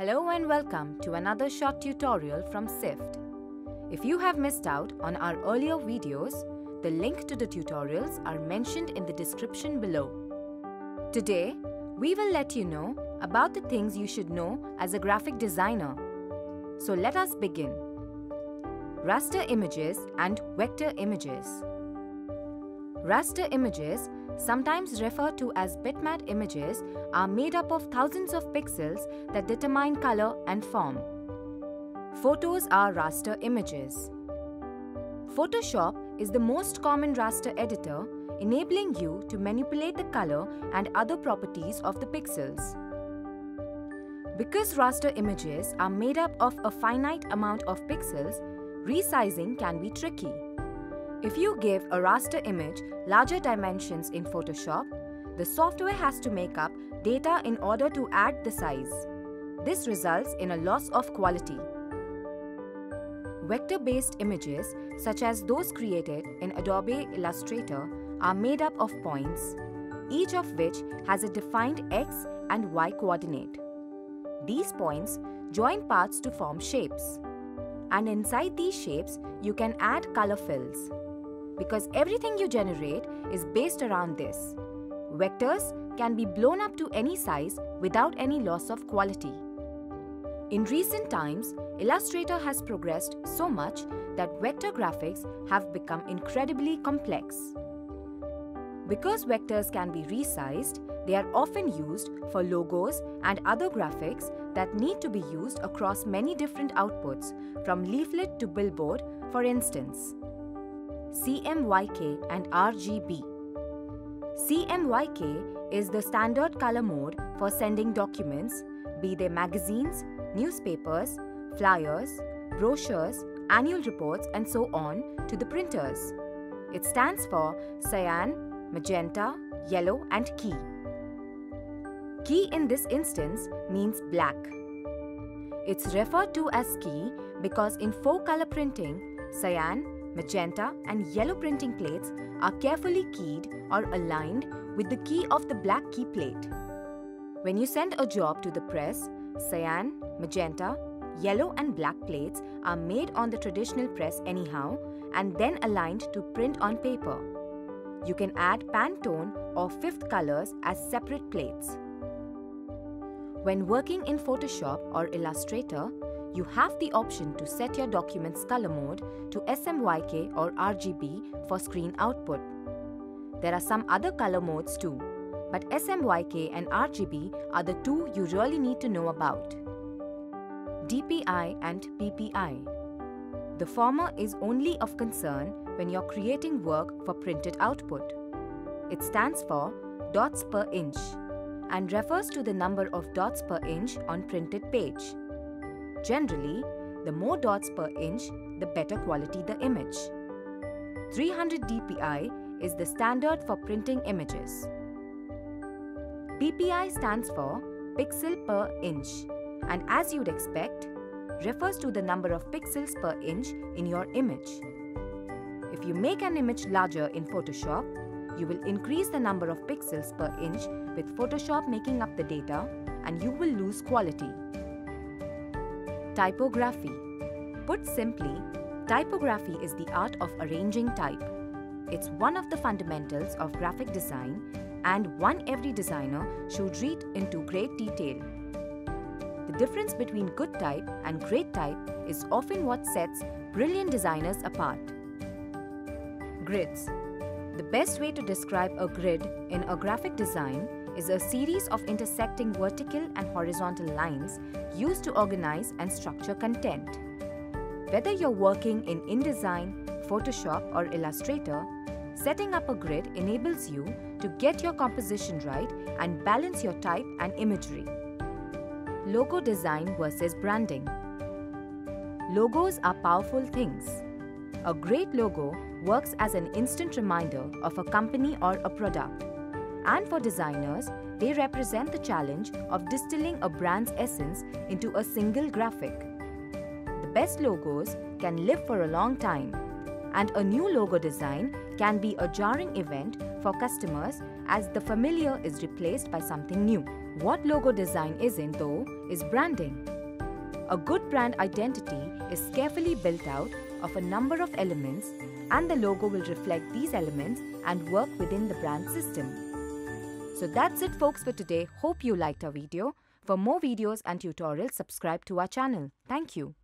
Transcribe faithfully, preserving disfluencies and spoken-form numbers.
Hello and welcome to another short tutorial from SIFT. If you have missed out on our earlier videos, the link to the tutorials are mentioned in the description below. Today, we will let you know about the things you should know as a graphic designer. So let us begin. Raster images and vector images. Raster images, sometimes referred to as bitmap images, are made up of thousands of pixels that determine color and form. Photos are raster images. Photoshop is the most common raster editor, enabling you to manipulate the color and other properties of the pixels. Because raster images are made up of a finite amount of pixels, resizing can be tricky. If you give a raster image larger dimensions in Photoshop, the software has to make up data in order to add the size. This results in a loss of quality. Vector-based images, such as those created in Adobe Illustrator, are made up of points, each of which has a defined X and Y coordinate. These points join parts to form shapes. And inside these shapes, you can add color fills. Because everything you generate is based around this. Vectors can be blown up to any size without any loss of quality. In recent times, Illustrator has progressed so much that vector graphics have become incredibly complex. Because vectors can be resized, they are often used for logos and other graphics that need to be used across many different outputs, from leaflet to billboard, for instance. C M Y K and R G B. C M Y K is the standard color mode for sending documents, be they magazines, newspapers, flyers, brochures, annual reports, and so on, to the printers. It stands for cyan, magenta, yellow, and key. Key in this instance means black. It's referred to as key because in four-color printing, cyan, magenta, and yellow printing plates are carefully keyed or aligned with the key of the black key plate. When you send a job to the press, cyan, magenta, yellow, and black plates are made on the traditional press anyhow and then aligned to print on paper. You can add Pantone or fifth colors as separate plates. When working in Photoshop or Illustrator, you have the option to set your document's color mode to S M Y K or R G B for screen output. There are some other color modes too, but S M Y K and R G B are the two you really need to know about. D P I and P P I. The former is only of concern when you're creating work for printed output. It stands for dots per inch and refers to the number of dots per inch on printed page. Generally, the more dots per inch, the better quality the image. three hundred D P I is the standard for printing images. P P I stands for pixel per inch and, as you'd expect, refers to the number of pixels per inch in your image. If you make an image larger in Photoshop, you will increase the number of pixels per inch with Photoshop making up the data, and you will lose quality. Typography. Put simply, typography is the art of arranging type. It's one of the fundamentals of graphic design, and one every designer should read into great detail. The difference between good type and great type is often what sets brilliant designers apart. Grids. The best way to describe a grid in a graphic design is a series of intersecting vertical and horizontal lines used to organize and structure content. Whether you're working in InDesign, Photoshop, or Illustrator, setting up a grid enables you to get your composition right and balance your type and imagery. Logo design versus branding. Logos are powerful things. A great logo works as an instant reminder of a company or a product. And for designers, they represent the challenge of distilling a brand's essence into a single graphic. The best logos can live for a long time, and a new logo design can be a jarring event for customers as the familiar is replaced by something new. What logo design isn't, though, is branding. A good brand identity is carefully built out of a number of elements, and the logo will reflect these elements and work within the brand system. So that's it, folks, for today. Hope you liked our video. For more videos and tutorials, subscribe to our channel. Thank you.